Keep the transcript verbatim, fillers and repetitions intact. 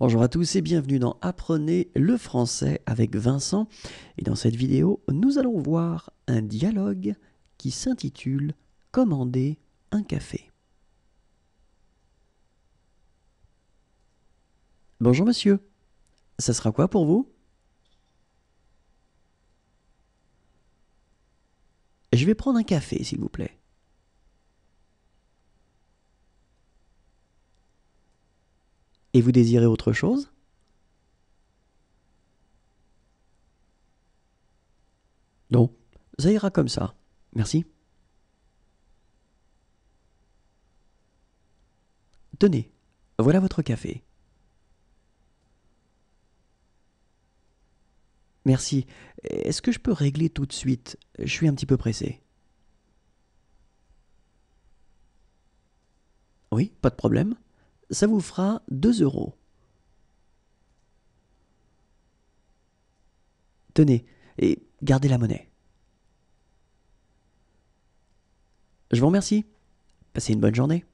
Bonjour à tous et bienvenue dans Apprenez le français avec Vincent. Et dans cette vidéo, nous allons voir un dialogue qui s'intitule « Commander un café ». Bonjour monsieur, ça sera quoi pour vous? Je vais prendre un café s'il vous plaît. Et vous désirez autre chose? Non, ça ira comme ça. Merci. Tenez, voilà votre café. Merci. Est-ce que je peux régler tout de suite? Je suis un petit peu pressé. Oui, pas de problème. Ça vous fera deux euros. Tenez, et gardez la monnaie. Je vous remercie. Passez une bonne journée.